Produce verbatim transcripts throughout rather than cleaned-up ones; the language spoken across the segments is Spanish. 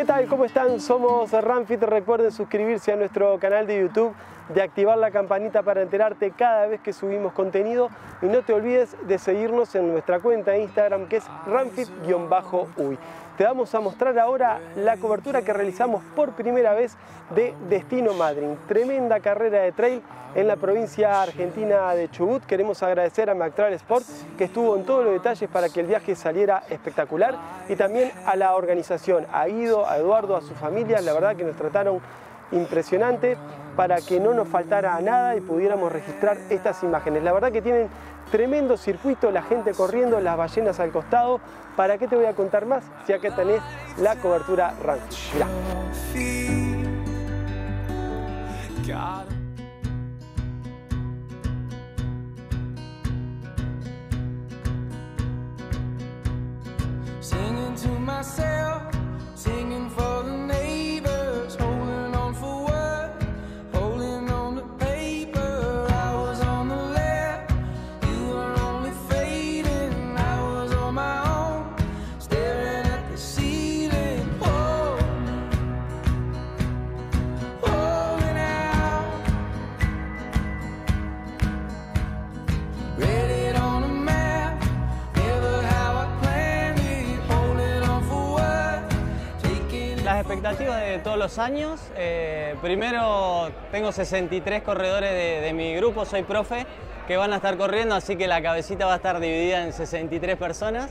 ¿Qué tal? ¿Cómo están? Somos RUNFIT. Recuerden suscribirse a nuestro canal de YouTube, de activar la campanita para enterarte cada vez que subimos contenido y no te olvides de seguirnos en nuestra cuenta de Instagram, que es RUNFIT_UY. Te vamos a mostrar ahora la cobertura que realizamos por primera vez de Destino Madryn. Tremenda carrera de trail en la provincia argentina de Chubut. Queremos agradecer a Mactral Sport, que estuvo en todos los detalles para que el viaje saliera espectacular, y también a la organización, a Guido, a Eduardo, a sus familias. La verdad que nos trataron impresionante para que no nos faltara nada y pudiéramos registrar estas imágenes. La verdad que tienen tremendo circuito, la gente corriendo, las ballenas al costado. ¿Para qué te voy a contar más si acá tenés la cobertura RUNFIT? Mirá. Expectativas de todos los años. Eh, primero, tengo sesenta y tres corredores de, de mi grupo, soy profe, que van a estar corriendo, así que la cabecita va a estar dividida en sesenta y tres personas.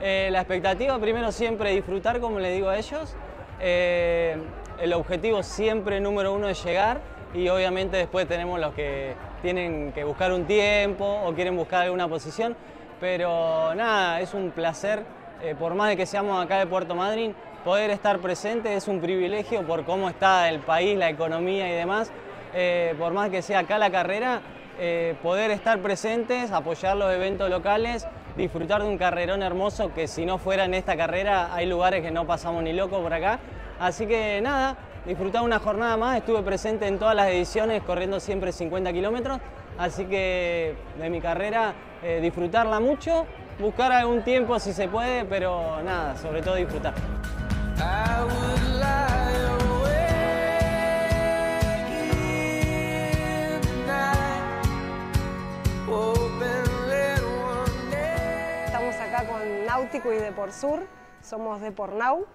Eh, la expectativa, primero, siempre disfrutar, como les digo a ellos. Eh, el objetivo siempre número uno es llegar, y obviamente después tenemos los que tienen que buscar un tiempo o quieren buscar alguna posición, pero nada, es un placer, eh, por más de que seamos acá de Puerto Madryn, poder estar presente. Es un privilegio por cómo está el país, la economía y demás. Eh, por más que sea acá la carrera, eh, poder estar presentes, apoyar los eventos locales, disfrutar de un carrerón hermoso que si no fuera en esta carrera hay lugares que no pasamos ni loco por acá. Así que nada, disfrutar una jornada más. Estuve presente en todas las ediciones, corriendo siempre cincuenta kilómetros. Así que de mi carrera, eh, disfrutarla mucho, buscar algún tiempo si se puede, pero nada, sobre todo disfrutar. I would lie awake in the night, hoping that one day. Estamos acá con Náutico y Depor Sur, somos Depornau.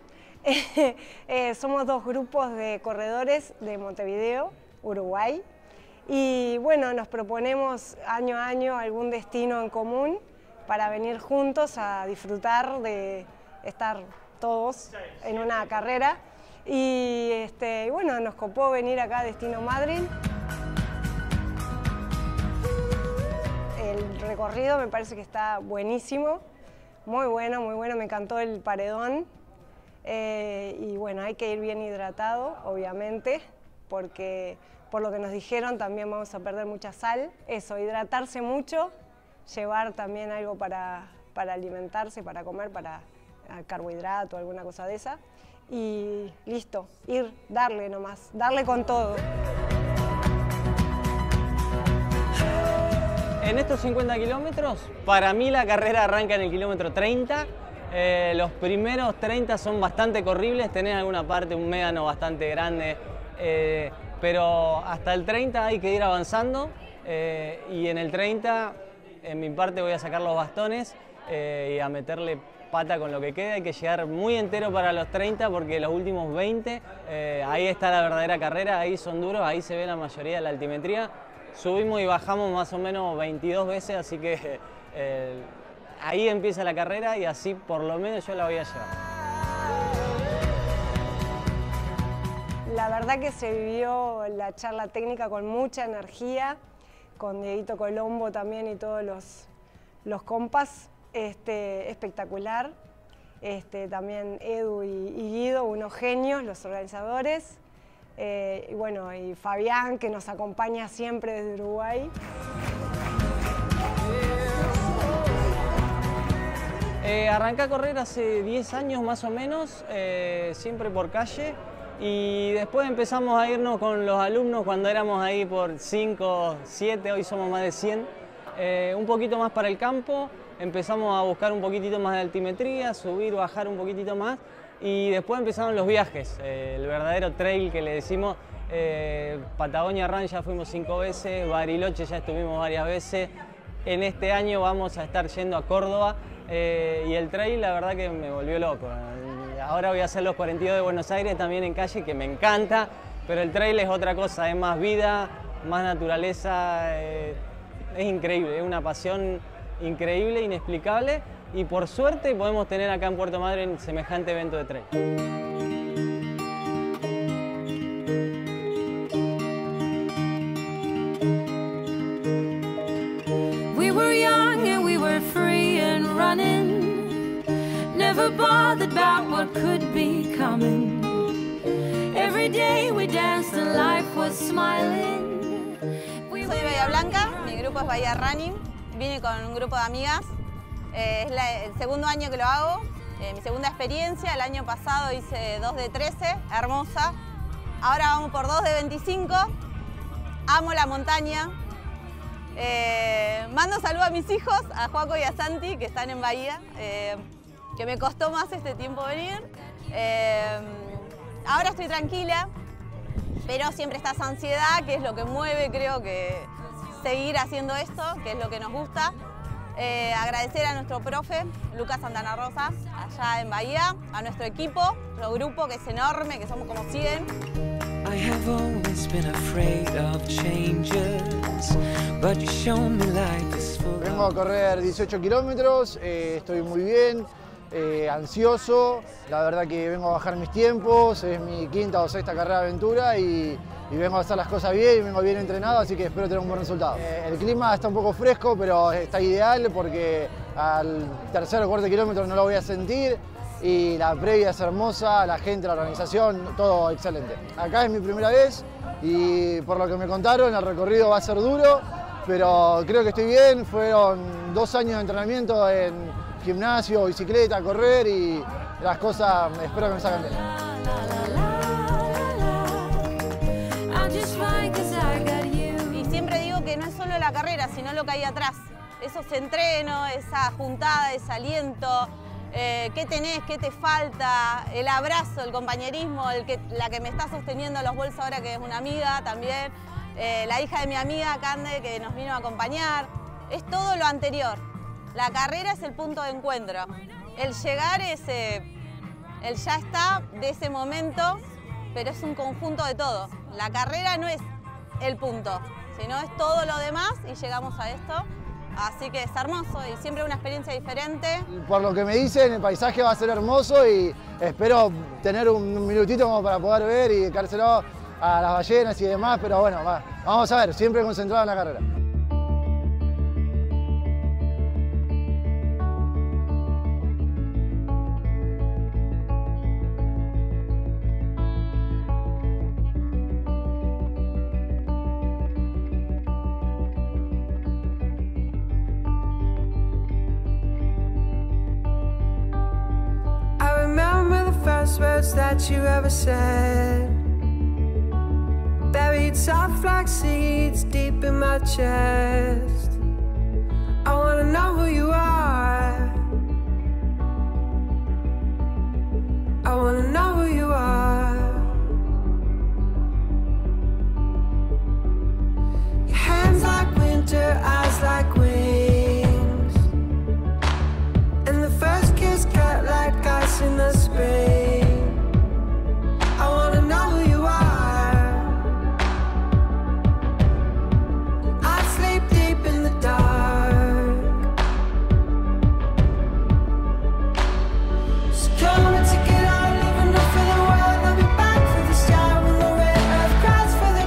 Eh, eh, somos dos grupos de corredores de Montevideo, Uruguay. Y bueno, nos proponemos año a año algún destino en común para venir juntos a disfrutar de estar todos en una carrera, y este, bueno, nos copó venir acá a Destino Madryn. El recorrido me parece que está buenísimo, muy bueno, muy bueno, me encantó el paredón, eh, y bueno, hay que ir bien hidratado, obviamente, porque por lo que nos dijeron también vamos a perder mucha sal. Eso, hidratarse mucho, llevar también algo para, para alimentarse, para comer, para carbohidrato, alguna cosa de esa, y listo, ir, darle nomás, darle con todo. En estos cincuenta kilómetros, para mí la carrera arranca en el kilómetro treinta, eh, los primeros treinta son bastante corribles, tenés alguna parte, un médano bastante grande, eh, pero hasta el treinta hay que ir avanzando, eh, y en el treinta, en mi parte, voy a sacar los bastones, eh, y a meterle pata con lo que queda. Hay que llegar muy entero para los treinta, porque los últimos veinte, eh, ahí está la verdadera carrera, ahí son duros, ahí se ve la mayoría de la altimetría. Subimos y bajamos más o menos veintidós veces, así que eh, ahí empieza la carrera, y así por lo menos yo la voy a llevar. La verdad que se vivió la charla técnica con mucha energía, con Dieguito Colombo también y todos los, los compas. Este, espectacular, este, también Edu y, y Guido, unos genios, los organizadores, eh, y bueno, y Fabián, que nos acompaña siempre desde Uruguay. Eh, arranqué a correr hace diez años más o menos, eh, siempre por calle, y después empezamos a irnos con los alumnos cuando éramos ahí por cinco, siete, hoy somos más de cien, eh, un poquito más para el campo. Empezamos a buscar un poquitito más de altimetría, subir, bajar un poquitito más, Y después empezaron los viajes, eh, el verdadero trail que le decimos. Eh, Patagonia Run ya fuimos cinco veces, Bariloche ya estuvimos varias veces. En este año vamos a estar yendo a Córdoba eh, y el trail la verdad que me volvió loco. Ahora voy a hacer los cuarenta y dos de Buenos Aires también en calle, que me encanta, pero el trail es otra cosa, es más vida, más naturaleza, eh, es increíble, es una pasión increíble, inexplicable, y por suerte podemos tener acá en Puerto Madryn semejante evento de trail. Bothered about what could be coming. Every day we danced and life was smiling. Soy Bahía Blanca, mi grupo es Bahía Running. Vine con un grupo de amigas. Eh, es la, el segundo año que lo hago, eh, mi segunda experiencia. El año pasado hice dos de trece, hermosa. Ahora vamos por dos de veinticinco. Amo la montaña. Eh, mando saludos a mis hijos, a Joaco y a Santi, que están en Bahía. Eh, que me costó más este tiempo venir. Eh, ahora estoy tranquila, pero siempre está esa ansiedad, que es lo que mueve, creo que seguir haciendo esto, que es lo que nos gusta. Eh, agradecer a nuestro profe, Lucas Santana Rosa, allá en Bahía, a nuestro equipo, nuestro grupo, que es enorme, que somos como cien. I have always been afraid of changes, but you show me life is full. Vengo a correr dieciocho kilómetros, eh, estoy muy bien. Eh, ansioso, la verdad que vengo a bajar mis tiempos, es mi quinta o sexta carrera de aventura y, y vengo a hacer las cosas bien, vengo bien entrenado, así que espero tener un buen resultado. Eh, el clima está un poco fresco, pero está ideal porque al tercer o cuarto kilómetro no lo voy a sentir y la previa es hermosa, la gente, la organización, todo excelente. Acá es mi primera vez y por lo que me contaron el recorrido va a ser duro, pero creo que estoy bien, fueron dos años de entrenamiento en gimnasio, bicicleta, correr y las cosas, espero que me salgan bien. Y siempre digo que no es solo la carrera, sino lo que hay atrás. Esos entrenos, esa juntada, ese aliento, eh, qué tenés, qué te falta, el abrazo, el compañerismo, el que, la que me está sosteniendo los bolsos ahora, que es una amiga también, eh, la hija de mi amiga, Cande, que nos vino a acompañar. Es todo lo anterior. La carrera es el punto de encuentro. El llegar es eh, el ya está de ese momento, pero es un conjunto de todo. La carrera no es el punto, sino es todo lo demás y llegamos a esto. Así que es hermoso y siempre una experiencia diferente. Por lo que me dicen, el paisaje va a ser hermoso y espero tener un minutito como para poder ver y dedicárselo a las ballenas y demás, pero bueno, va. Vamos a ver, siempre concentrado en la carrera. That you ever said, buried soft like seeds deep in my chest. I wanna know who you are. I wanna know who you are. Your hands like winter, eyes like wings, and the first kiss cut like ice in the spring. I wanna know who you are. I sleep deep in the dark. So come on, together, I live enough for the world. I'll be back for the star when the red earth cries for the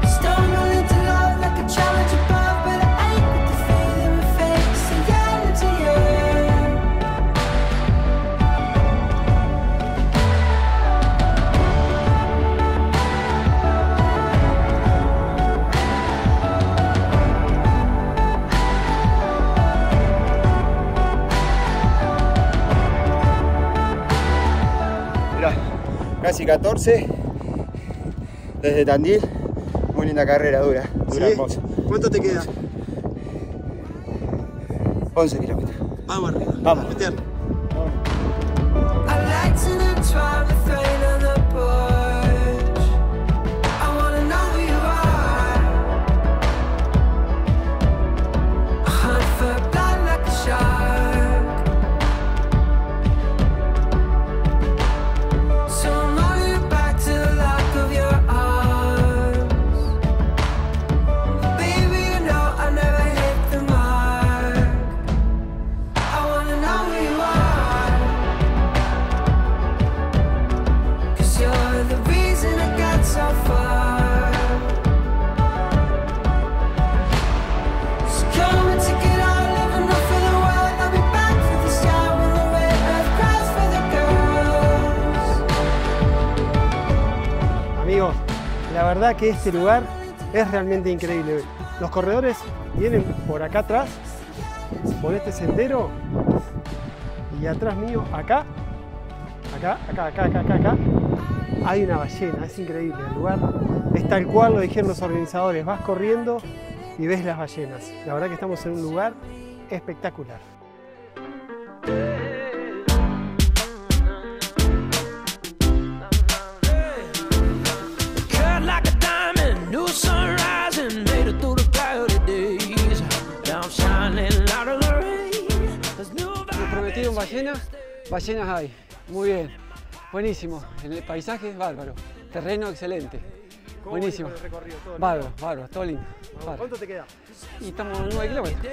girls. Stumble into love like a challenge above, but I ain't with the faith in my face. So yeah, look to you. Casi catorce, desde Tandil, muy linda carrera, dura, dura, ¿sí? Hermosa. ¿Cuánto te queda? once kilómetros. Vamos arriba. Vamos. La verdad que este lugar es realmente increíble. Los corredores vienen por acá atrás, por este sendero, y atrás mío, acá, acá, acá, acá, acá, acá, acá, hay una ballena. Es increíble el lugar. Es tal cual lo dijeron los organizadores, vas corriendo y ves las ballenas. La verdad que estamos en un lugar espectacular. Ballenas, ballenas hay, muy bien, buenísimo, el paisaje es bárbaro, terreno excelente, buenísimo, bárbaro, bárbaro, todo lindo. Bárbaro. ¿Cuánto te queda? Y estamos a nueve kilómetros.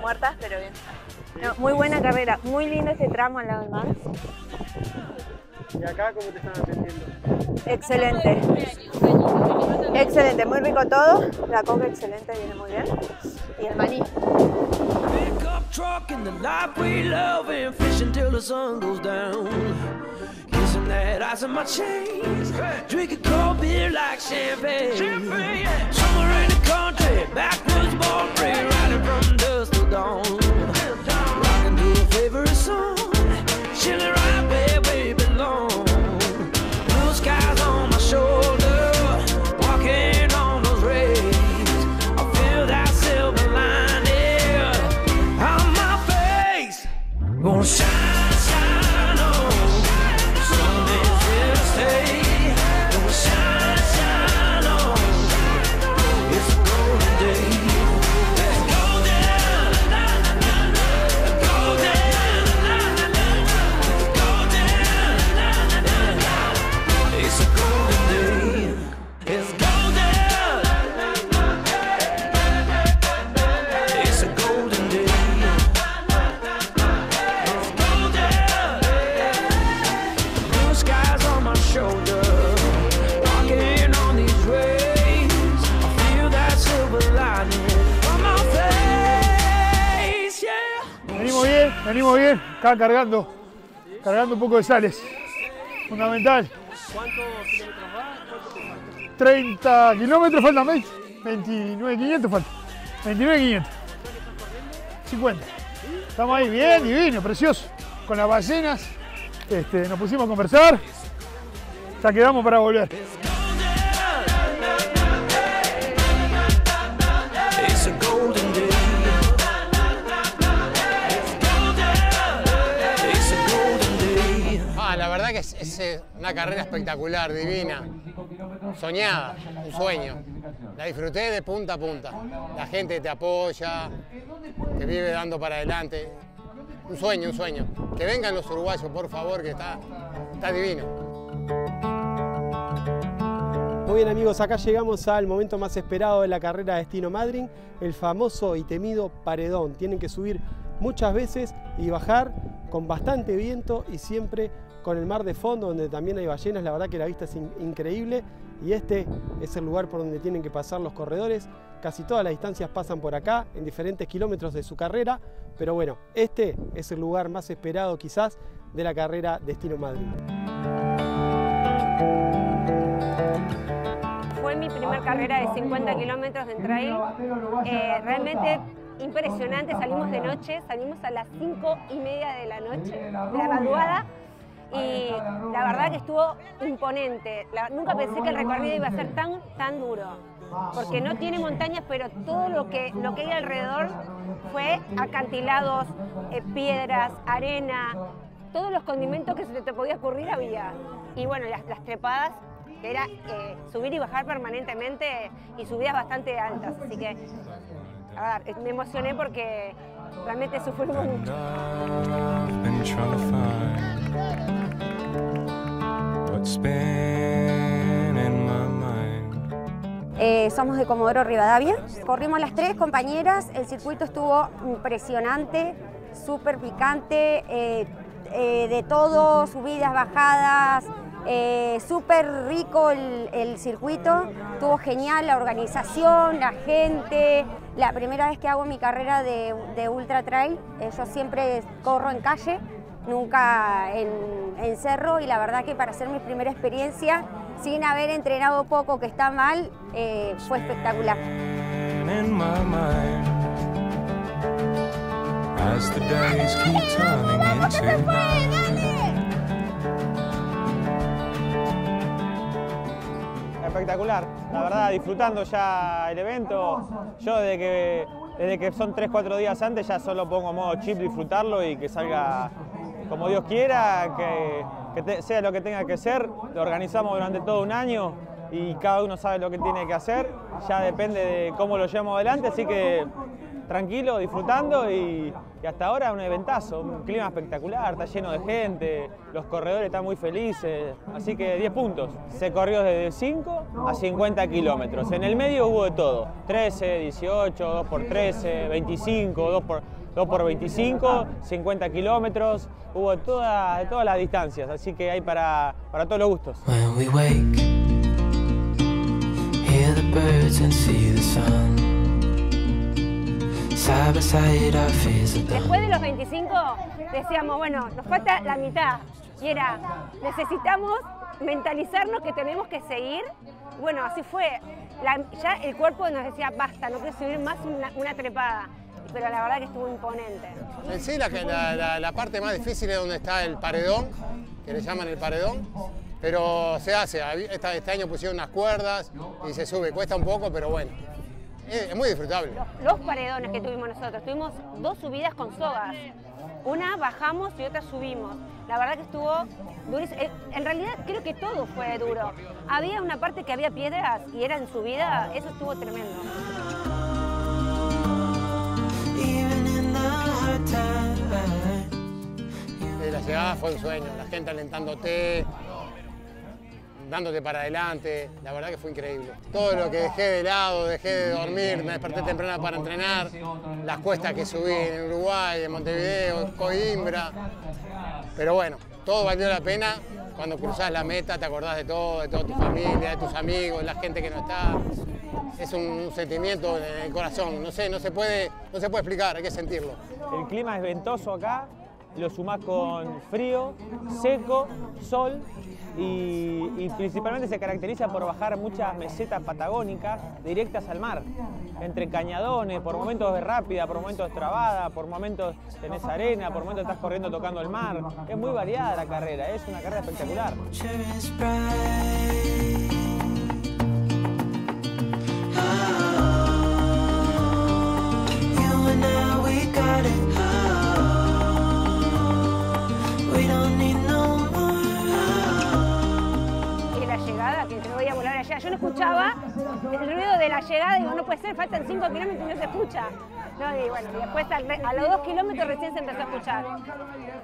Muertas, pero bien. No, muy buena carrera, muy lindo ese tramo al lado del mar. ¿Y acá cómo te están atendiendo? Excelente. Excelente, muy rico todo. La coca excelente, viene muy bien. Y el maní. Venimos bien, acá cargando, cargando un poco de sales, fundamental. ¿Cuántos kilómetros va? ¿Cuánto treinta kilómetros faltan, veintinueve kilómetros faltan, veintinueve kilómetros, cincuenta. Estamos ahí bien, divino, precioso, con las ballenas, este, nos pusimos a conversar, ya quedamos para volver. Es, es una carrera espectacular, divina, soñada, un sueño. La disfruté de punta a punta. La gente te apoya, te vive dando para adelante. Un sueño, un sueño. Que vengan los uruguayos, por favor, que está, está divino. Muy bien, amigos, acá llegamos al momento más esperado de la carrera Destino Madryn, el famoso y temido paredón. Tienen que subir muchas veces y bajar con bastante viento y siempre con el mar de fondo, donde también hay ballenas. La verdad que la vista es in- increíble y este es el lugar por donde tienen que pasar los corredores. Casi todas las distancias pasan por acá en diferentes kilómetros de su carrera, pero bueno, este es el lugar más esperado quizás de la carrera Destino Madrid. Fue mi primera carrera de cincuenta kilómetros de trail, eh, realmente impresionante. Salimos de noche, salimos a las cinco y media de la noche, de la madrugada, y la verdad que estuvo imponente. La, nunca pensé que el recorrido iba a ser tan, tan duro, porque no tiene montañas, pero todo lo que, lo que hay alrededor fue acantilados, eh, piedras, arena, todos los condimentos que se te podía ocurrir había. Y bueno, las, las trepadas, que era eh, subir y bajar permanentemente, y subidas bastante altas, así que a ver, me emocioné porque realmente sufrí mucho. Eh, somos de Comodoro Rivadavia, corrimos las tres compañeras, el circuito estuvo impresionante, súper picante, eh, eh, de todo, subidas, bajadas, eh, súper rico el, el circuito, estuvo genial la organización, la gente. La primera vez que hago mi carrera de, de ultra trail, eh, yo siempre corro en calle, nunca en, en cerro, y la verdad que para hacer mi primera experiencia, sin haber entrenado poco, que está mal, eh, fue espectacular. Espectacular, la verdad, disfrutando ya el evento. Yo desde que, desde que son tres cuatro días antes ya solo pongo modo chip, disfrutarlo y que salga como Dios quiera, que, que te, sea lo que tenga que ser. Lo organizamos durante todo un año y cada uno sabe lo que tiene que hacer, ya depende de cómo lo llevamos adelante, así que tranquilo, disfrutando, y, y hasta ahora un eventazo, un clima espectacular, está lleno de gente, los corredores están muy felices, así que diez puntos. Se corrió desde cinco a cincuenta kilómetros, en el medio hubo de todo, trece, dieciocho, dos por trece, veinticinco, dos por veinticinco, cincuenta kilómetros, hubo de toda, todas las distancias, así que hay para, para todos los gustos. Después de los veinticinco decíamos, bueno, nos falta la mitad, y era, necesitamos mentalizarnos que tenemos que seguir. Bueno, así fue, la, ya el cuerpo nos decía, basta, no quiero subir más una, una trepada, pero la verdad que estuvo imponente. En sí, la, la, la parte más difícil es donde está el paredón, que le llaman el paredón, pero se hace. Esta, este año pusieron unas cuerdas y se sube, cuesta un poco, pero bueno, es, es muy disfrutable. Los, los paredones que tuvimos nosotros, tuvimos dos subidas con sogas, una bajamos y otra subimos. La verdad que estuvo durísimo. En realidad creo que todo fue duro. Había una parte que había piedras y era en subida, eso estuvo tremendo. La llegada fue un sueño, la gente alentándote, dándote para adelante, la verdad que fue increíble. Todo lo que dejé de lado, dejé de dormir, me desperté temprano para entrenar, las cuestas que subí en Uruguay, en Montevideo, en Coimbra, pero bueno, todo valió la pena. Cuando cruzás la meta te acordás de todo, de toda tu familia, de tus amigos, de la gente que no está. Es un sentimiento en el corazón, no sé, no se puede, no se puede explicar, hay que sentirlo. El clima es ventoso acá, lo sumás con frío, seco, sol, y, y principalmente se caracteriza por bajar muchas mesetas patagónicas directas al mar, entre cañadones, por momentos es rápida, por momentos es trabada, por momentos tenés arena, por momentos estás corriendo tocando el mar. Es muy variada la carrera, es una carrera espectacular. Yo no escuchaba el ruido de la llegada, digo, no puede ser, faltan cinco kilómetros y no se escucha. No, y bueno, y después a los dos kilómetros recién se empezó a escuchar.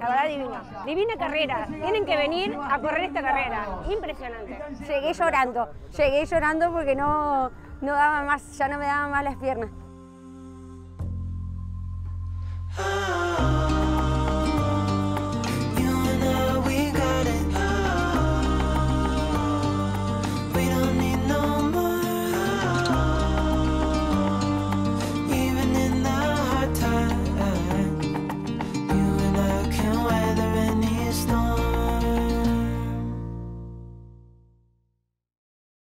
La verdad, divina. Divina carrera, tienen que venir a correr esta carrera, impresionante. Llegué llorando, llegué llorando porque no, no daba más, ya no me daban más las piernas.